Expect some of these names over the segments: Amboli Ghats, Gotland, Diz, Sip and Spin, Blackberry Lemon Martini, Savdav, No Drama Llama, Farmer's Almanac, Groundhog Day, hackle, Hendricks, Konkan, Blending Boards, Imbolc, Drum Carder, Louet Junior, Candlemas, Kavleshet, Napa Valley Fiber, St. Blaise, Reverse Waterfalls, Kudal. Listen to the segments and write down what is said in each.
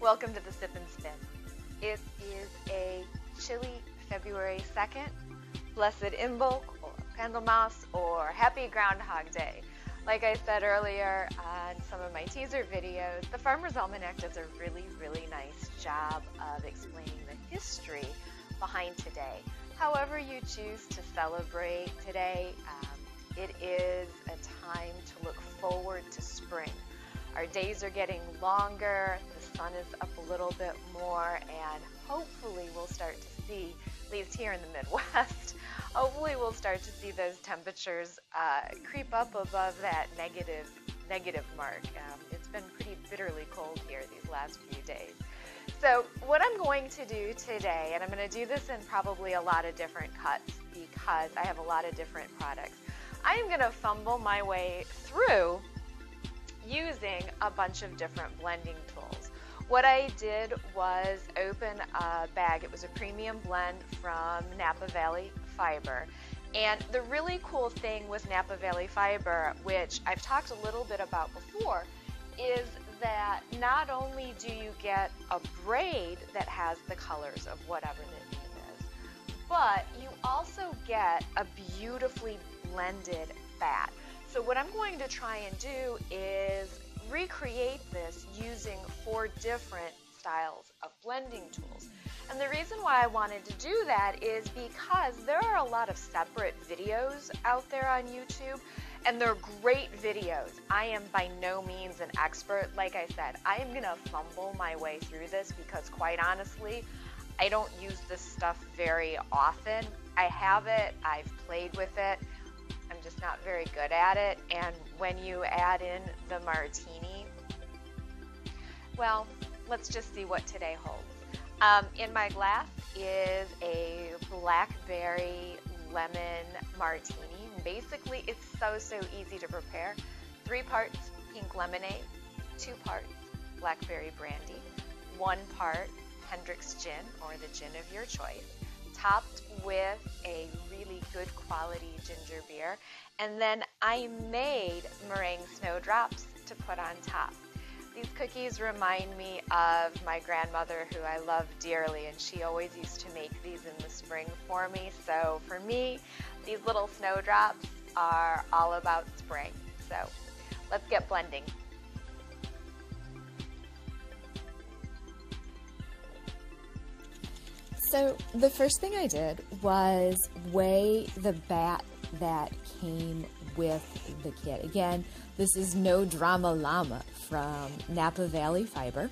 Welcome to the Sip and Spin. It is a chilly February 2nd, blessed Imbolc or Candlemas or happy Groundhog Day. Like I said earlier on some of my teaser videos, the Farmer's Almanac does a really, really nice job of explaining the history behind today. However you choose to celebrate today, it is a time to look forward to spring. Our days are getting longer, the sun is up a little bit more, and hopefully we'll start to see, at least here in the Midwest, hopefully we'll start to see those temperatures creep up above that negative mark. It's been pretty bitterly cold here these last few days. So what I'm going to do today, and I'm going to do this in probably a lot of different cuts because I have a lot of different products, I am going to fumble my way through using a bunch of different blending tools. What I did was open a bag. It was a premium blend from Napa Valley Fiber. And the really cool thing with Napa Valley Fiber, which I've talked a little bit about before, is that not only do you get a braid that has the colors of whatever the theme is, but you also get a beautifully blended bat. So what I'm going to try and do is recreate this using 4 different styles of blending tools. And the reason why I wanted to do that is because there are a lot of separate videos out there on YouTube, and they're great videos. I am by no means an expert. Like I said, I am gonna fumble my way through this because quite honestly, I don't use this stuff very often. I have it, I've played with it, I'm just not very good at it, and when you add in the martini, well, let's just see what today holds. In my glass is a blackberry lemon martini. Basically, it's so easy to prepare. 3 parts pink lemonade, 2 parts blackberry brandy, 1 part Hendricks gin or the gin of your choice, topped with a really good quality ginger beer. And then I made meringue snowdrops to put on top. These cookies remind me of my grandmother, who I love dearly, and she always used to make these in the spring for me. So for me, these little snowdrops are all about spring. So let's get blending. So the first thing I did was weigh the bat that came with the kit. Again, this is No Drama Llama from Napa Valley Fiber.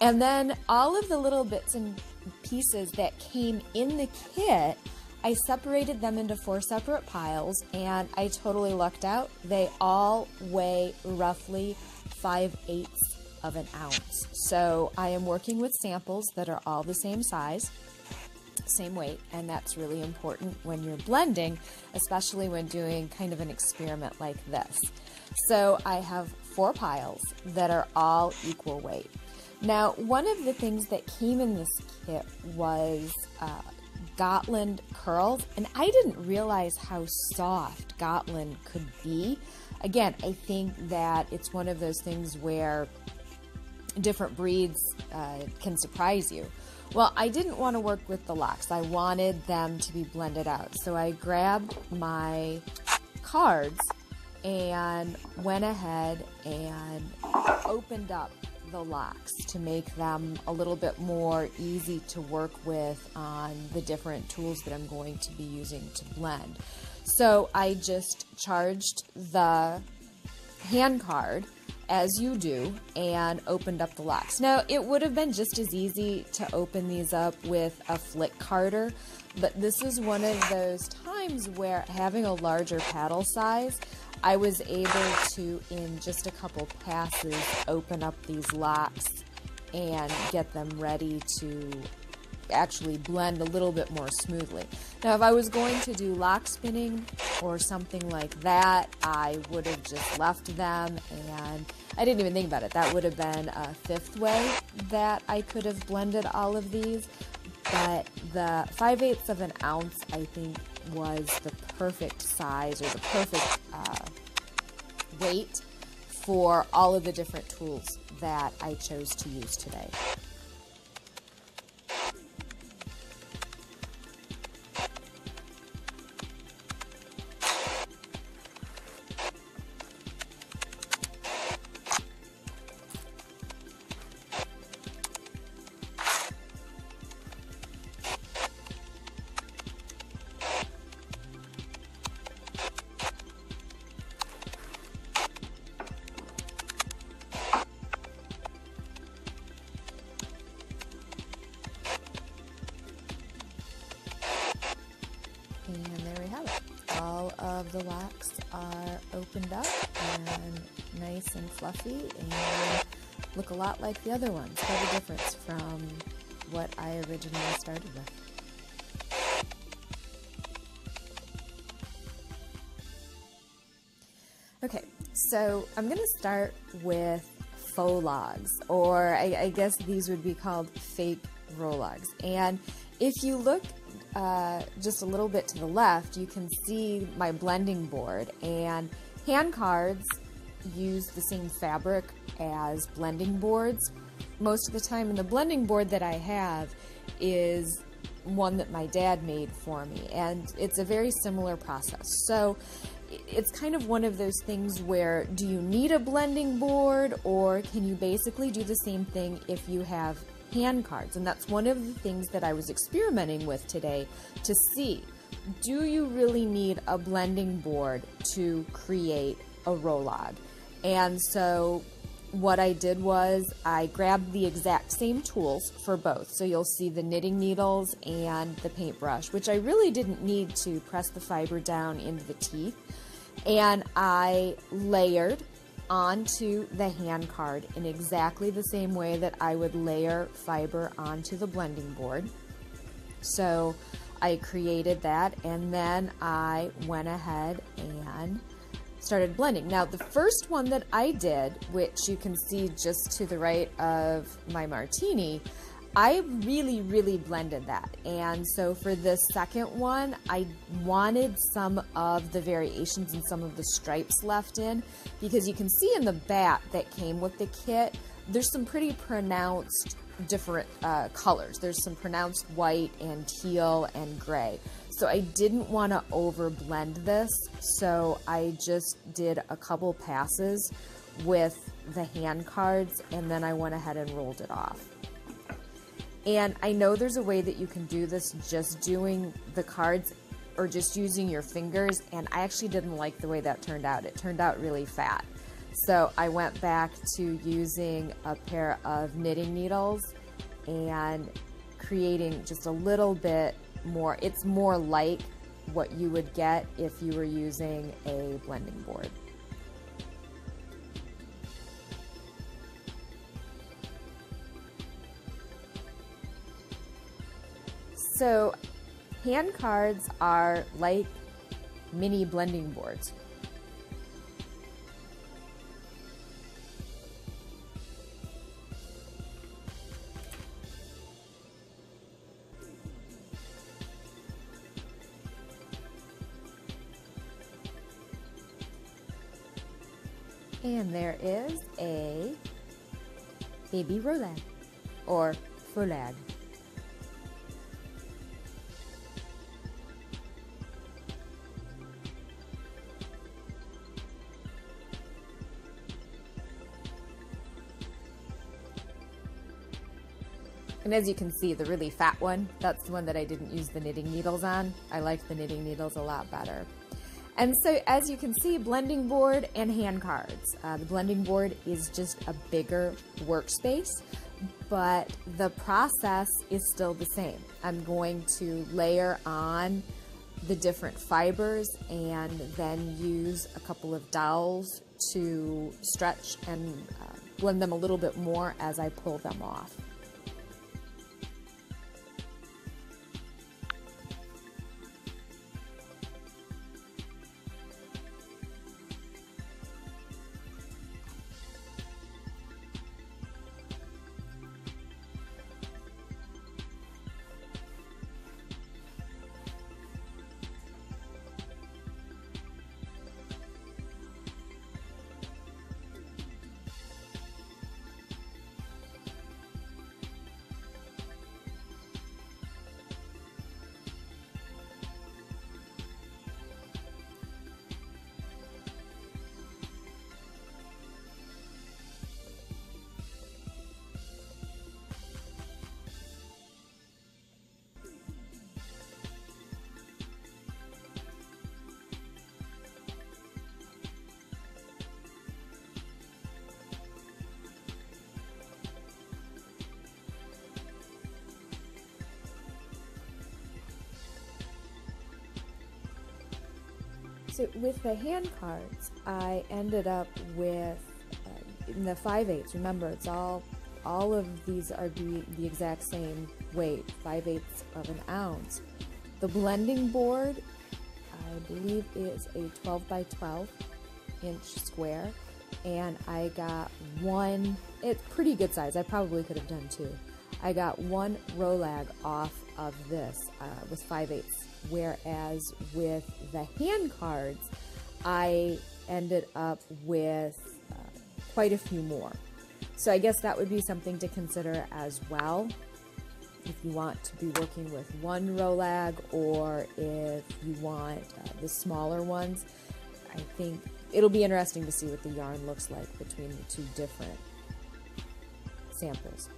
And then all of the little bits and pieces that came in the kit, I separated them into 4 separate piles, and I totally lucked out. They all weigh roughly 5/8 of an ounce. So I am working with samples that are all the same size, same weight, and that's really important when you're blending, especially when doing kind of an experiment like this. So I have 4 piles that are all equal weight. Now, one of the things that came in this kit was Gotland curls, and I didn't realize how soft Gotland could be. Again, I think that it's one of those things where different breeds can surprise you. Well, I didn't want to work with the locks. I wanted them to be blended out. So I grabbed my cards and went ahead and opened up the locks to make them a little bit more easy to work with on the different tools that I'm going to be using to blend. So I just charged the hand card as you do and opened up the locks. Now, it would have been just as easy to open these up with a flick carder, but this is one of those times where, having a larger paddle size, I was able to, in just a couple passes, open up these locks and get them ready to actually blend a little bit more smoothly. Now, if I was going to do lock spinning or something like that, I would have just left them, and I didn't even think about it. That would have been a 5th way that I could have blended all of these, but the 5/8 of an ounce, I think, was the perfect size or the perfect weight for all of the different tools that I chose to use today. the wax are opened up and nice and fluffy and look a lot like the other ones. Quite a difference from what I originally started with. Okay, so I'm going to start with faux logs, or I guess these would be called fake row logs. And if you look just a little bit to the left, you can see my blending board, and hand cards use the same fabric as blending boards most of the time, and the blending board that I have is one that my dad made for me, and it's a very similar process. So it's kind of one of those things where, do you need a blending board, or can you basically do the same thing if you have hand cards? And that's one of the things that I was experimenting with today, to see, do you really need a blending board to create a row log? And so what I did was I grabbed the exact same tools for both. So you'll see the knitting needles and the paintbrush, which I really didn't need to press the fiber down into the teeth. And I layered onto the hand card in exactly the same way that I would layer fiber onto the blending board. So I created that, and then I went ahead and started blending. Now the first one that I did, which you can see just to the right of my martini, I really blended that. And so for this second one, I wanted some of the variations and some of the stripes left in, because you can see in the bat that came with the kit, there's some pretty pronounced different colors. There's some pronounced white and teal and gray. So I didn't want to over blend this, so I just did a couple passes with the hand cards, and then I went ahead and rolled it off. And I know there's a way that you can do this just doing the cards or just using your fingers, and I actually didn't like the way that turned out. It turned out really fat. So I went back to using a pair of knitting needles and creating just a little bit more. It's more like what you would get if you were using a blending board. So hand cards are like mini blending boards. And there is a baby row lag, or faux lag. And as you can see, the really fat one, that's the one that I didn't use the knitting needles on. I like the knitting needles a lot better. And so as you can see, blending board and hand cards. The blending board is just a bigger workspace, but the process is still the same. I'm going to layer on the different fibers and then use a couple of dowels to stretch and blend them a little bit more as I pull them off. So with the hand cards, I ended up with in the 5/8. Remember, it's all of these are the exact same weight, 5/8 of an ounce. The blending board, I believe, is a 12 by 12 inch square, and I got one. It's pretty good size. I probably could have done two. I got one row lag off of this with 5/8, whereas with the hand cards, I ended up with quite a few more. So I guess that would be something to consider as well, if you want to be working with one row lag or if you want the smaller ones. I think it'll be interesting to see what the yarn looks like between the two different samples.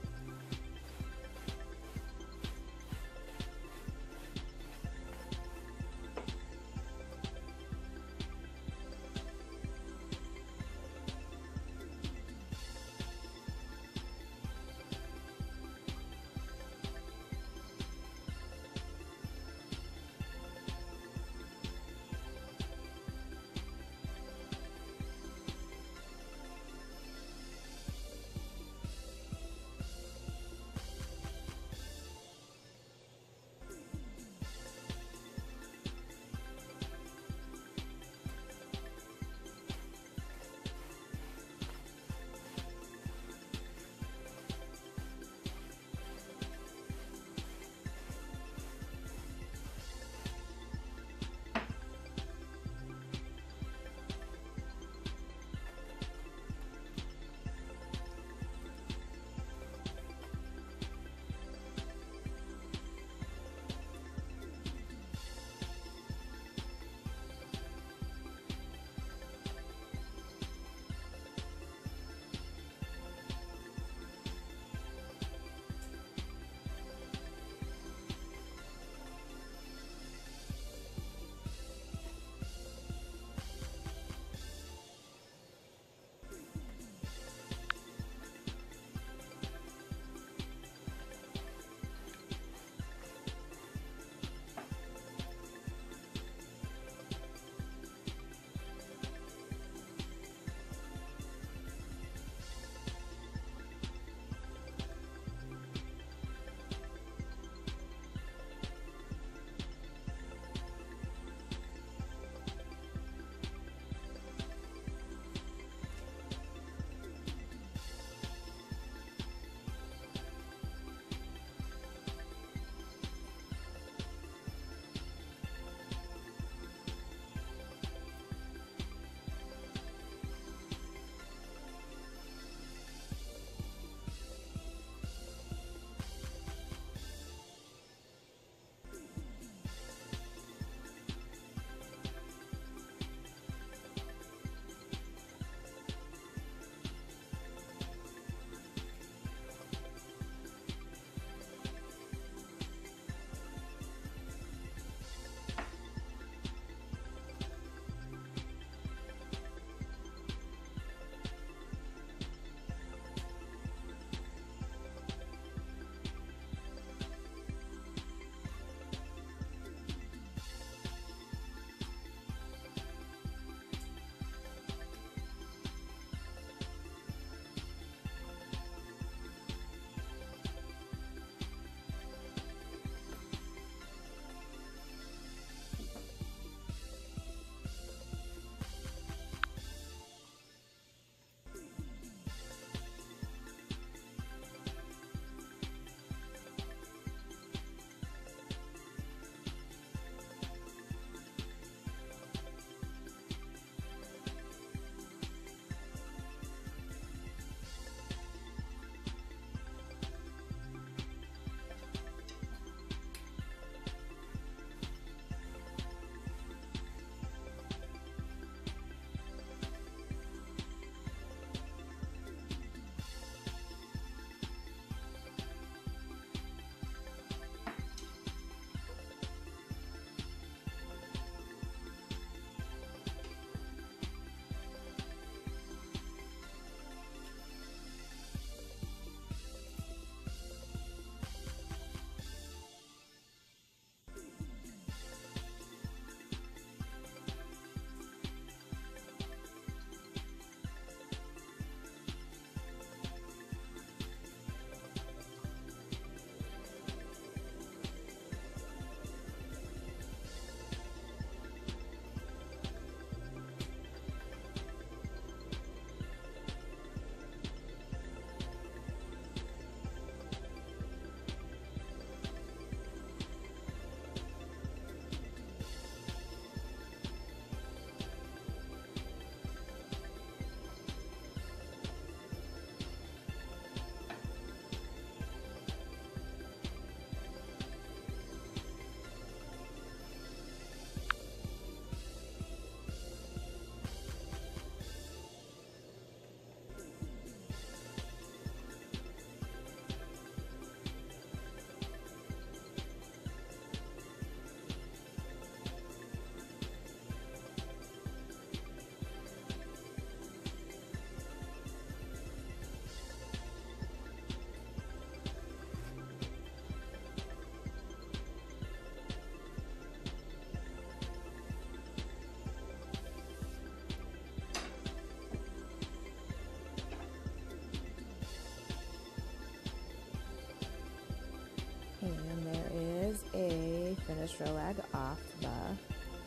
Scottish row leg off the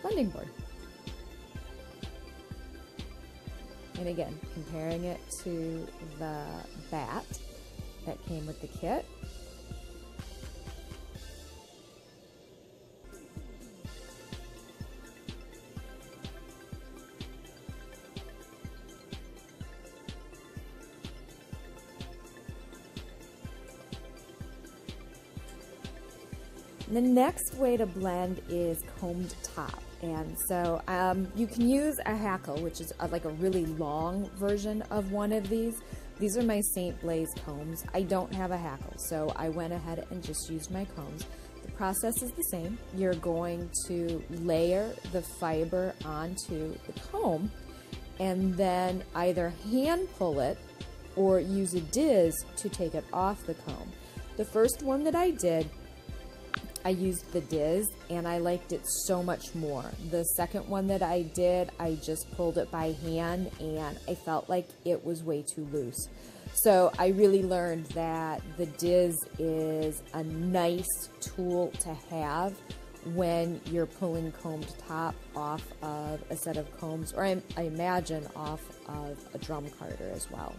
blending board. And again, comparing it to the bat that came with the kit. The next way to blend is combed top, and so you can use a hackle, which is like a really long version of one of these. These are my St. Blaise combs. I don't have a hackle, so I went ahead and just used my combs. The process is the same. You're going to layer the fiber onto the comb and then either hand pull it or use a diz to take it off the comb. The first one that I did, I used the diz and I liked it so much more. The second one that I did, I just pulled it by hand and I felt like it was way too loose. So I really learned that the diz is a nice tool to have when you're pulling combed top off of a set of combs, or I imagine off of a drum carder as well.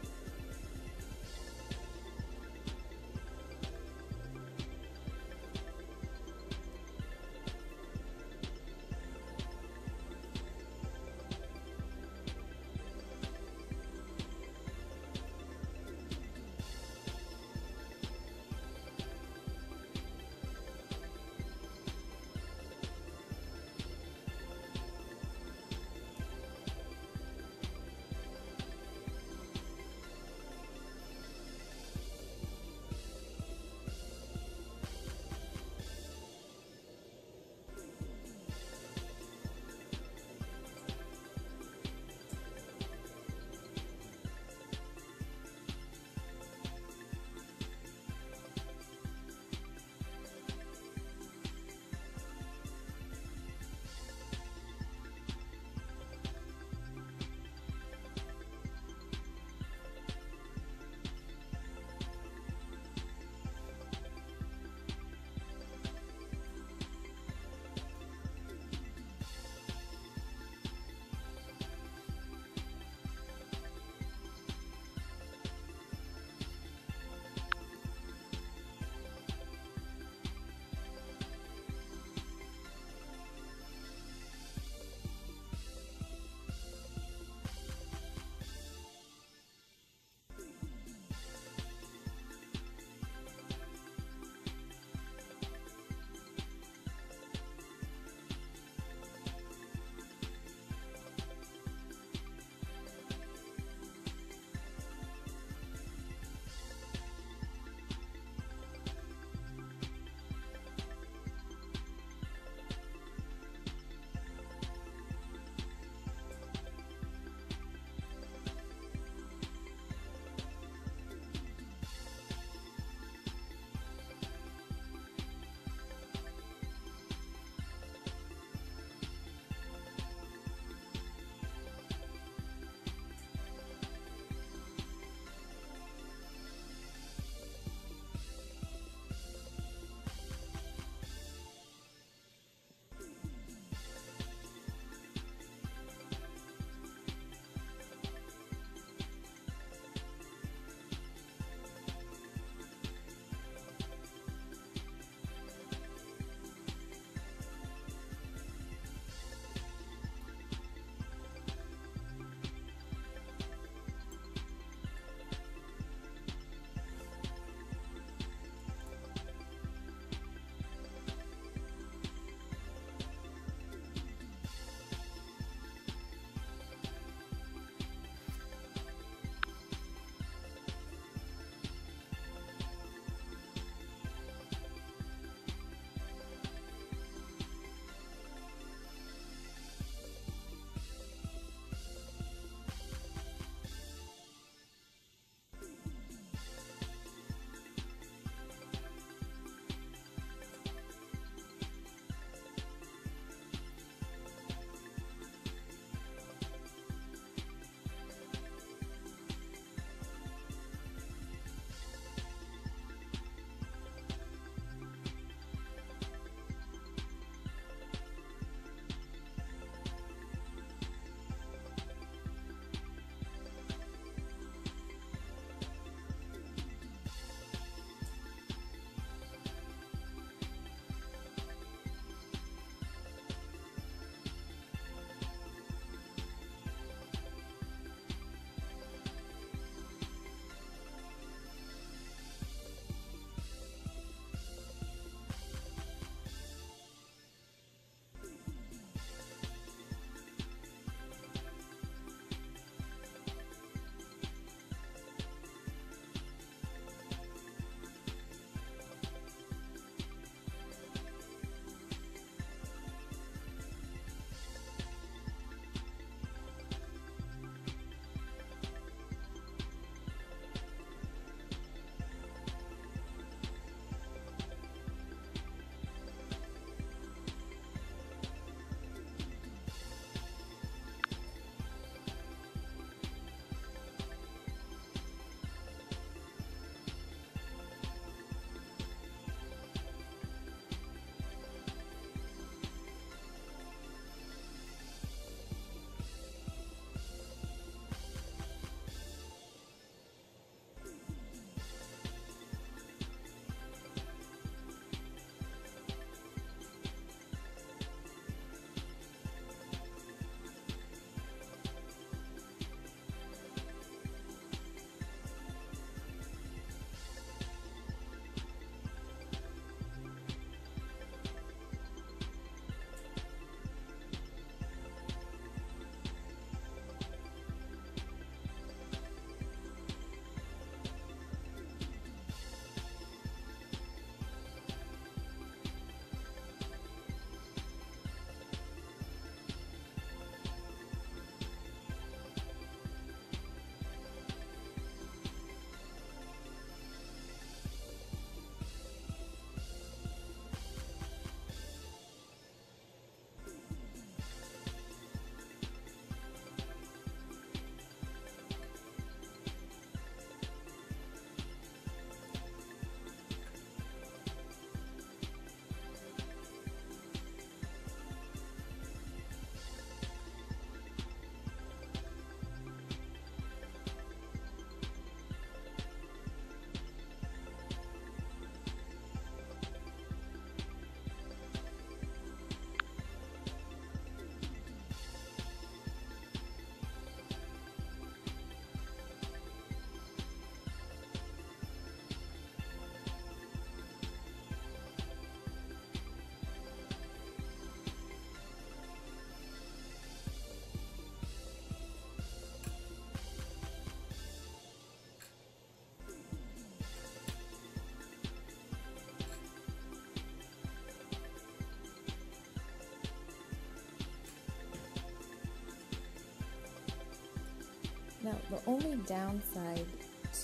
The only downside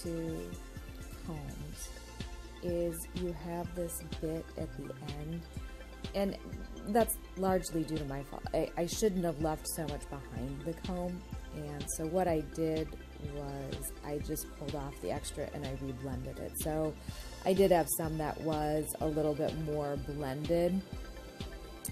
to combs is you have this bit at the end, and that's largely due to my fault. I shouldn't have left so much behind the comb, and so what I did was I just pulled off the extra and I re-blended it. So I did have some that was a little bit more blended.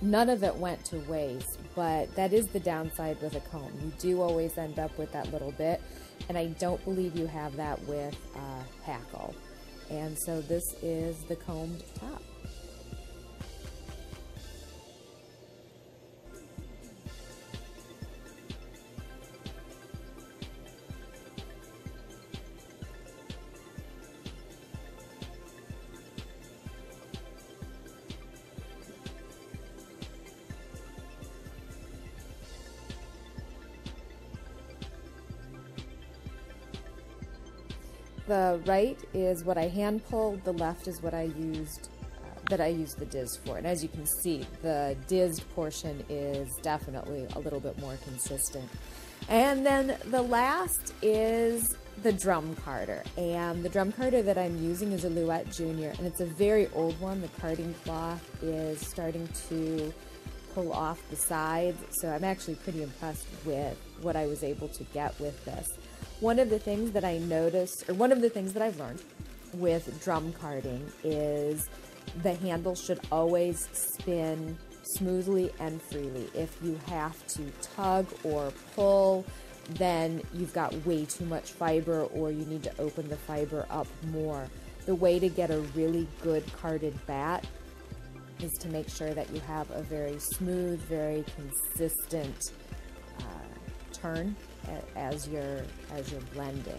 None of it went to waste, but that is the downside with a comb. You do always end up with that little bit, and I don't believe you have that with a hackle. And so this is the combed top. The right is what I hand pulled, the left is what I used, the dizz for. And as you can see, the dizzed portion is definitely a little bit more consistent. And then the last is the drum carder. And the drum carder that I'm using is a Louet Junior, and it's a very old one. The carding cloth is starting to pull off the sides, so I'm actually pretty impressed with what I was able to get with this. One of the things that I noticed, or one of the things that I've learned with drum carding, is the handle should always spin smoothly and freely. If you have to tug or pull, then you've got way too much fiber, or you need to open the fiber up more. The way to get a really good carded bat is to make sure that you have a very smooth, very consistent turn as you're blending.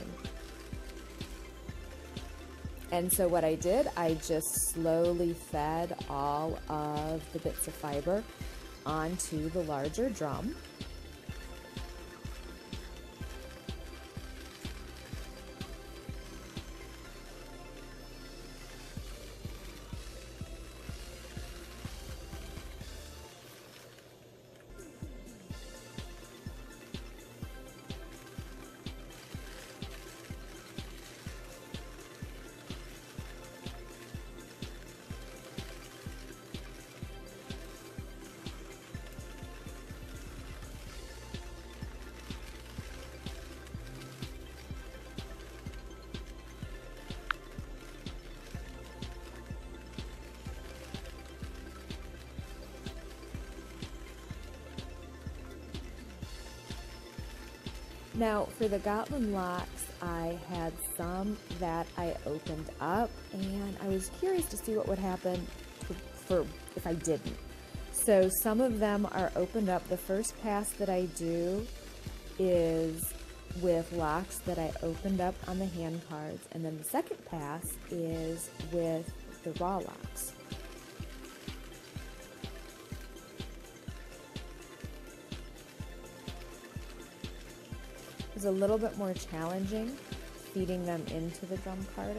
And so what I did, I just slowly fed all of the bits of fiber onto the larger drum. Now, for the Gotland locks, I had some that I opened up, and I was curious to see what would happen if I didn't. So some of them are opened up. The first pass that I do is with locks that I opened up on the hand cards, and then the second pass is with the raw locks. It was a little bit more challenging feeding them into the drum carder.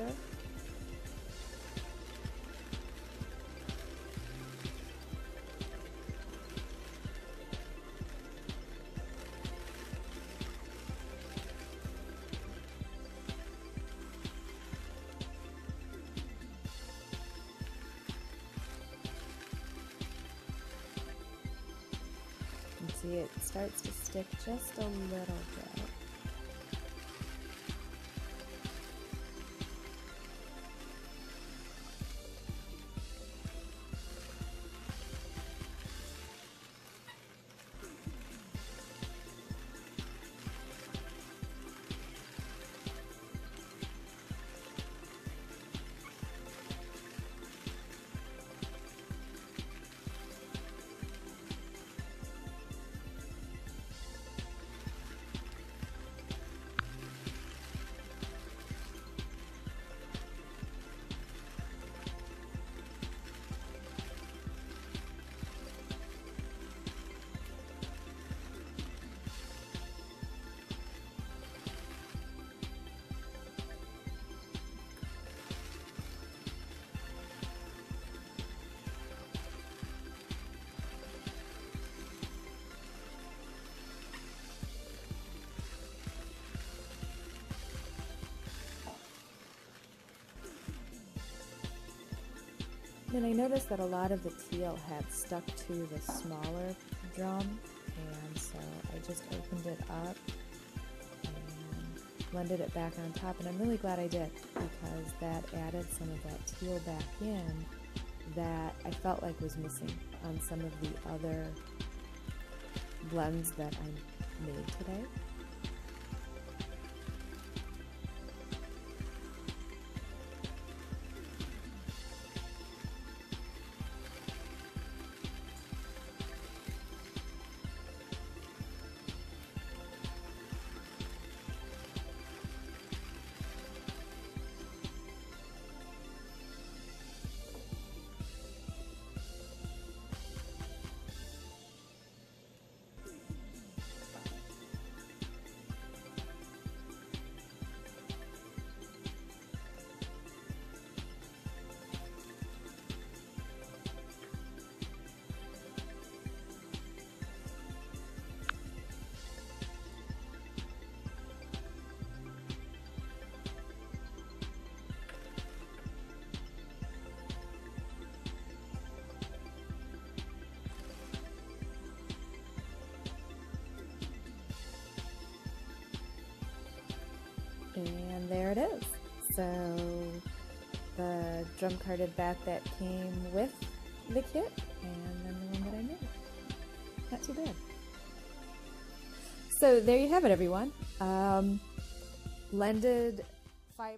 You can see it starts to stick just a little bit. Then I noticed that a lot of the teal had stuck to the smaller drum, and so I just opened it up and blended it back on top, and I'm really glad I did because that added some of that teal back in that I felt like was missing on some of the other blends that I made today. And there it is. So the drum carded bat that came with the kit, and then the one that I made. Not too bad. So there you have it, everyone. Blended fiber.